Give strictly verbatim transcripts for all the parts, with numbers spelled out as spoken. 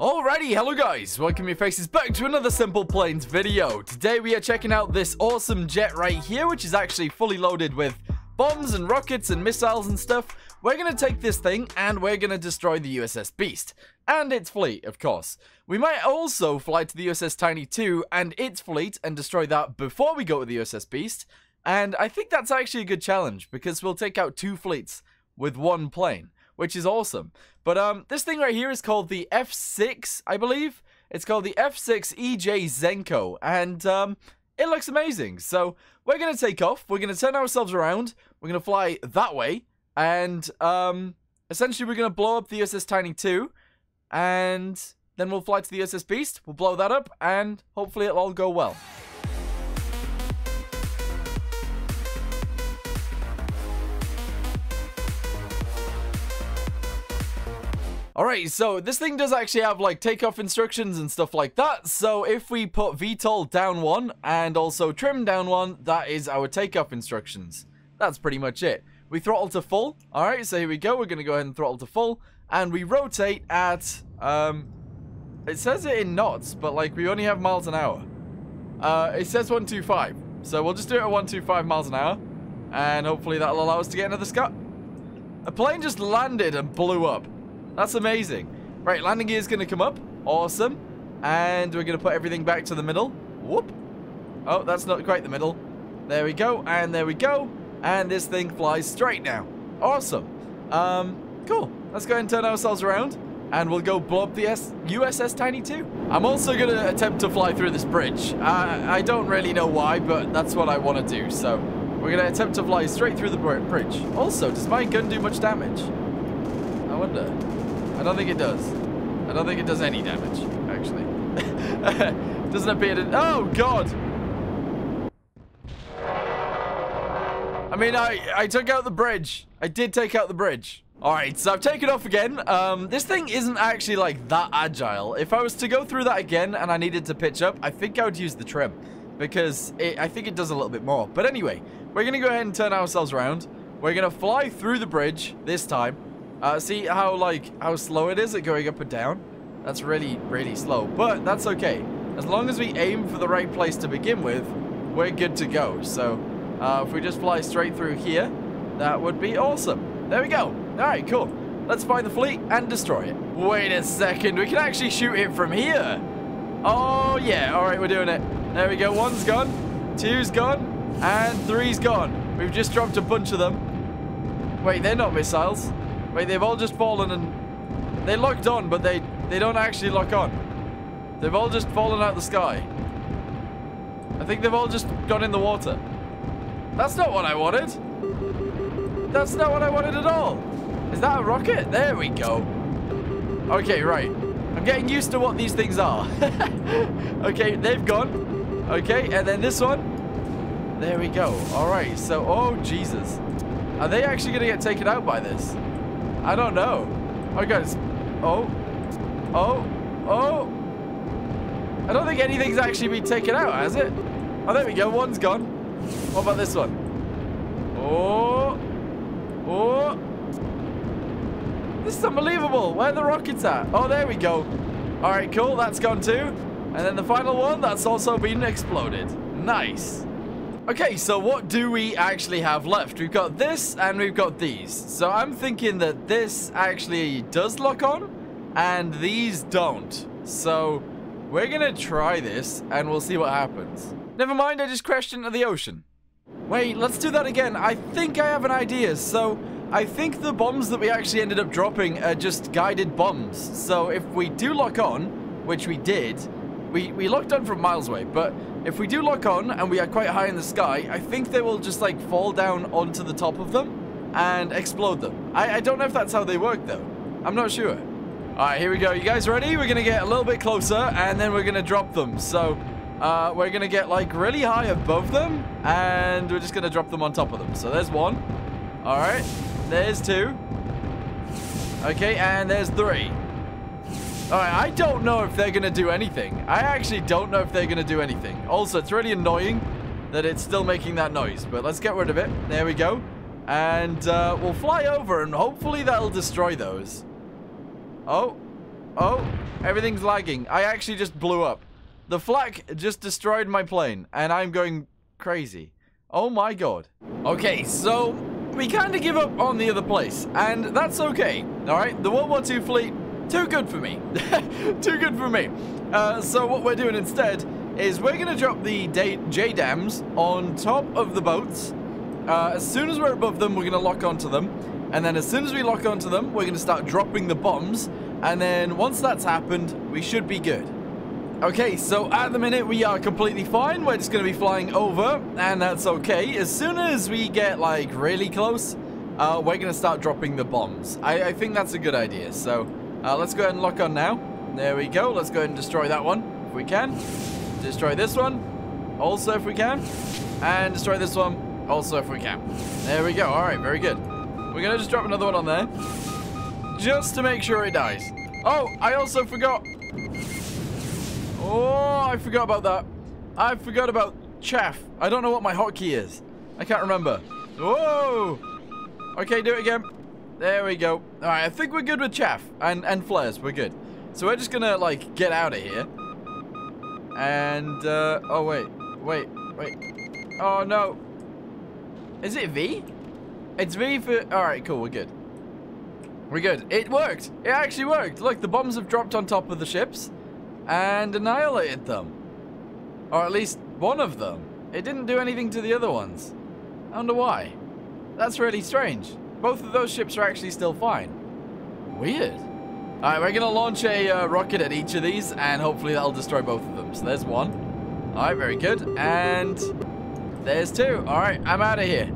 Alrighty, hello guys, welcome your faces back to another Simple Planes video. Today we are checking out this awesome jet right here, which is actually fully loaded with bombs and rockets and missiles and stuff. We're going to take this thing and we're going to destroy the U S S Beast. And its fleet, of course. We might also fly to the U S S Tiny two and its fleet and destroy that before we go to the U S S Beast. And I think that's actually a good challenge because we'll take out two fleets with one plane, which is awesome. But um, this thing right here is called the F six, I believe. It's called the F six E J Zenko, and um, it looks amazing. So we're going to take off, we're going to turn ourselves around, we're going to fly that way, and um, essentially we're going to blow up the U S S Tiny two, and then we'll fly to the U S S Beast, we'll blow that up, and hopefully it'll all go well. Alright, so this thing does actually have like takeoff instructions and stuff like that, so if we put V T O L down one and also trim down one, that is our takeoff instructions. That's pretty much it. We throttle to full. Alright, so here we go, we're going to go ahead and throttle to full, and we rotate at, um, it says it in knots, but like we only have miles an hour. Uh, it says one two five, so we'll just do it at one two five miles an hour, and hopefully that'll allow us to get another sky. A plane just landed and blew up. That's amazing. Right, landing gear is going to come up. Awesome. And we're going to put everything back to the middle. Whoop. Oh, that's not quite the middle. There we go. And there we go. And this thing flies straight now. Awesome. Um, cool. Let's go ahead and turn ourselves around. And we'll go blow up the U S S Tiny two. I'm also going to attempt to fly through this bridge. I, I don't really know why, but that's what I want to do. So we're going to attempt to fly straight through the bridge. Also, does my gun do much damage? I wonder. I don't think it does. I don't think it does any damage, actually. Doesn't appear to... Oh, God! I mean, I, I took out the bridge. I did take out the bridge. Alright, so I've taken off again. Um, this thing isn't actually, like, that agile. If I was to go through that again and I needed to pitch up, I think I would use the trim. Because it, I think it does a little bit more. But anyway, we're going to go ahead and turn ourselves around. We're going to fly through the bridge this time. Uh, see how, like, how slow it is at going up and down? That's really, really slow. But that's okay. As long as we aim for the right place to begin with, we're good to go. So, uh, if we just fly straight through here, that would be awesome. There we go. Alright, cool. Let's find the fleet and destroy it. Wait a second. We can actually shoot it from here. Oh, yeah. Alright, we're doing it. There we go. One's gone. Two's gone. And three's gone. We've just dropped a bunch of them. Wait, they're not missiles. Wait, they've all just fallen and... They locked on, but they, they don't actually lock on. They've all just fallen out of the sky. I think they've all just gone in the water. That's not what I wanted. That's not what I wanted at all. Is that a rocket? There we go. Okay, right. I'm getting used to what these things are. Okay, they've gone. Okay, and then this one. There we go. Alright, so... Oh, Jesus. Are they actually going to get taken out by this? I don't know. Oh, guys. Oh. Oh. Oh. I don't think anything's actually been taken out, has it? Oh, there we go. One's gone. What about this one? Oh. Oh. This is unbelievable. Where are the rockets at? Oh, there we go. All right, cool. That's gone too. And then the final one, that's also been exploded. Nice. Okay, so what do we actually have left? We've got this, and we've got these. So I'm thinking that this actually does lock on, and these don't. So we're gonna try this, and we'll see what happens. Never mind, I just crashed into the ocean. Wait, let's do that again. I think I have an idea. So I think the bombs that we actually ended up dropping are just guided bombs. So if we do lock on, which we did, we, we locked on from miles away, but if we do lock on and we are quite high in the sky, I think they will just like fall down onto the top of them and explode them. I, I don't know if that's how they work though. I'm not sure. Alright, here we go. You guys ready? We're going to get a little bit closer and then we're going to drop them. So uh, we're going to get like really high above them and we're just going to drop them on top of them. So there's one. Alright, there's two. Okay, and there's three. Alright, I don't know if they're going to do anything. I actually don't know if they're going to do anything. Also, it's really annoying that it's still making that noise. But let's get rid of it. There we go. And uh, we'll fly over and hopefully that'll destroy those. Oh. Oh, everything's lagging. I actually just blew up. The flak just destroyed my plane, and I'm going crazy. Oh my god. Okay, so we kind of give up on the other place, and that's okay. All right, the World War Two fleet, too good for me. Too good for me. Uh, so what we're doing instead is we're going to drop the J D A Ms on top of the boats. Uh, as soon as we're above them, we're going to lock onto them. And then as soon as we lock onto them, we're going to start dropping the bombs. And then once that's happened, we should be good. Okay, so at the minute we are completely fine. We're just going to be flying over, and that's okay. As soon as we get like really close, uh, we're going to start dropping the bombs. I, I think that's a good idea. So uh, let's go ahead and lock on now. There we go. Let's go ahead and destroy that one if we can. Destroy this one also if we can. And destroy this one also if we can. There we go. All right, very good. We're going to just drop another one on there just to make sure it dies. Oh, I also forgot... Oh, I forgot about that. I forgot about chaff. I don't know what my hotkey is. I can't remember. Whoa. Okay, do it again. There we go. All right, I think we're good with chaff and, and flares. We're good. So we're just going to, like, get out of here. And, uh, oh, wait. Wait, wait. Oh, no. Is it V? It's V for... All right, cool. We're good. We're good. It worked. It actually worked. Look, the bombs have dropped on top of the ships and annihilated them, or at least one of them. It didn't do anything to the other ones. I wonder why. That's really strange. Both of those ships are actually still fine. Weird. All right, we're gonna launch a uh, rocket at each of these, and hopefully that'll destroy both of them. So there's one. All right, very good. And there's two. All right, I'm out of here.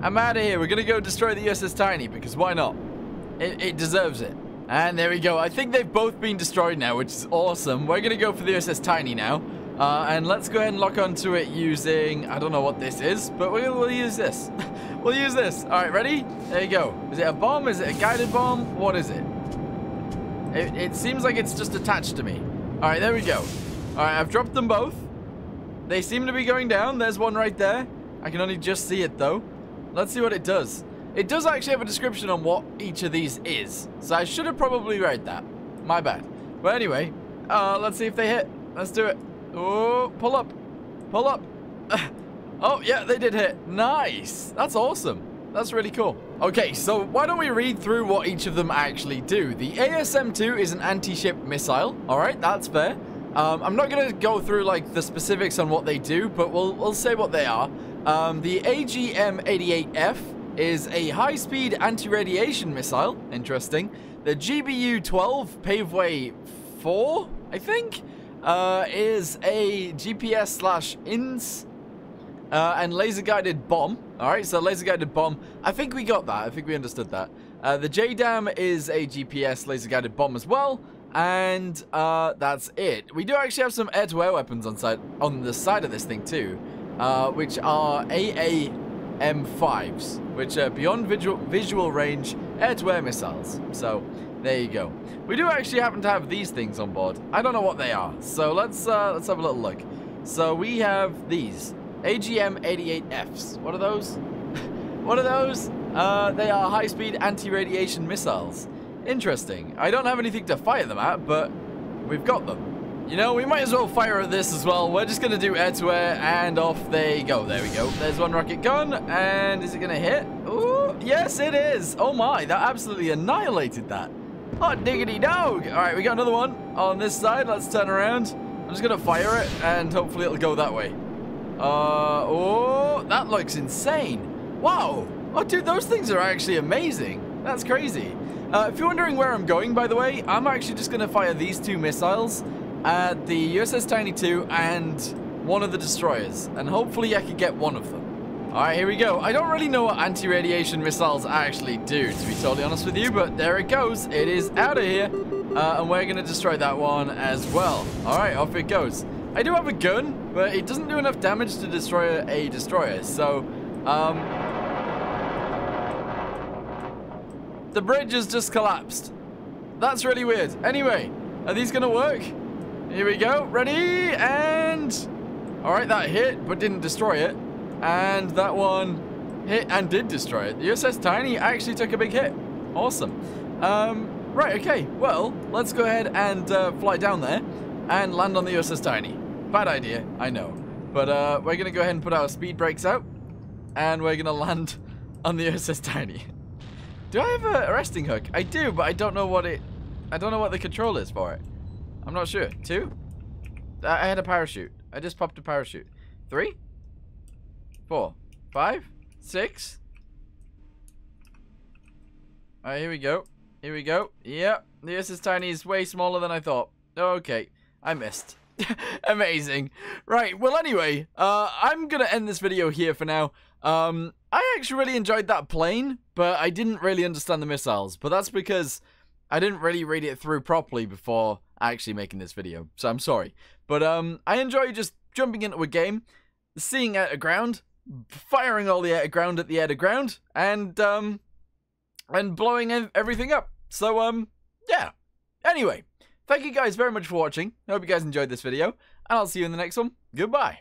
I'm out of here. We're gonna go destroy the U S S Tiny because why not? It, it deserves it. And there we go. I think they've both been destroyed now, which is awesome. We're going to go for the U S S Tiny now. Uh, and let's go ahead and lock onto it using... I don't know what this is, but we'll, we'll use this. We'll use this. All right, ready? There you go. Is it a bomb? Is it a guided bomb? What is it? It, it seems like it's just attached to me. All right, there we go. All right, I've dropped them both. They seem to be going down. There's one right there. I can only just see it, though. Let's see what it does. It does actually have a description on what each of these is. So I should have probably read that. My bad. But anyway, uh, let's see if they hit. Let's do it. Oh, pull up. Pull up. Oh, yeah, they did hit. Nice. That's awesome. That's really cool. Okay, so why don't we read through what each of them actually do? The A S M two is an anti-ship missile. All right, that's fair. Um, I'm not going to go through, like, the specifics on what they do, but we'll, we'll say what they are. Um, the A G M eighty-eight F... is a high-speed anti-radiation missile. Interesting. The G B U twelve Paveway four, I think, uh, is a G P S slash I N S uh, and laser-guided bomb. All right, so laser-guided bomb. I think we got that. I think we understood that. Uh, the J D A M is a G P S laser-guided bomb as well, and uh, that's it. We do actually have some air-to-air weapons on side on the side of this thing too, uh, which are A A M fives, which are beyond visual, visual range air-to-air missiles. So there you go. We do actually happen to have these things on board. I don't know what they are, so let's uh, let's have a little look. So we have these A G M eighty-eight Fs. What are those? What are those? Uh, they are high-speed anti-radiation missiles. Interesting. I don't have anything to fire them at, but we've got them. You know, we might as well fire at this as well. We're just going to do air-to-air, and off they go. There we go. There's one rocket gun, and is it going to hit? Ooh, yes, it is. Oh, my. That absolutely annihilated that. Hot diggity dog. All right, we got another one on this side. Let's turn around. I'm just going to fire it, and hopefully it'll go that way. Uh, oh, that looks insane. Wow. Oh, dude, those things are actually amazing. That's crazy. Uh, if you're wondering where I'm going, by the way, I'm actually just going to fire these two missiles at the U S S Tiny two and one of the destroyers, and hopefully I could get one of them. All right, here we go. I don't really know what anti-radiation missiles actually do, to be totally honest with you, but there it goes. It is out of here, uh, and we're going to destroy that one as well. All right, off it goes. I do have a gun, but it doesn't do enough damage to destroy a destroyer, so... Um, the bridge has just collapsed. That's really weird. Anyway, are these going to work? Here we go, ready, and... All right, that hit, but didn't destroy it. And that one hit and did destroy it. The U S S Tiny actually took a big hit. Awesome. Um, Right, okay, well, let's go ahead and uh, fly down there and land on the U S S Tiny. Bad idea, I know. But uh, we're going to go ahead and put our speed brakes out, and we're going to land on the U S S Tiny. Do I have a arresting hook? I do, but I don't know what it... I don't know what the control is for it. I'm not sure. Two? I had a parachute. I just popped a parachute. Three? Four? Five? Six? Alright, here we go. Here we go. Yep. The U S S Tiny is way smaller than I thought. Okay. I missed. Amazing. Right. Well, anyway, uh, I'm going to end this video here for now. Um, I actually really enjoyed that plane, but I didn't really understand the missiles. But that's because I didn't really read it through properly before actually making this video. So I'm sorry. But um, I enjoy just jumping into a game, seeing air to ground, firing all the air to ground at the air to ground, and um, and blowing everything up. So um, yeah. Anyway, thank you guys very much for watching. I hope you guys enjoyed this video, and I'll see you in the next one. Goodbye.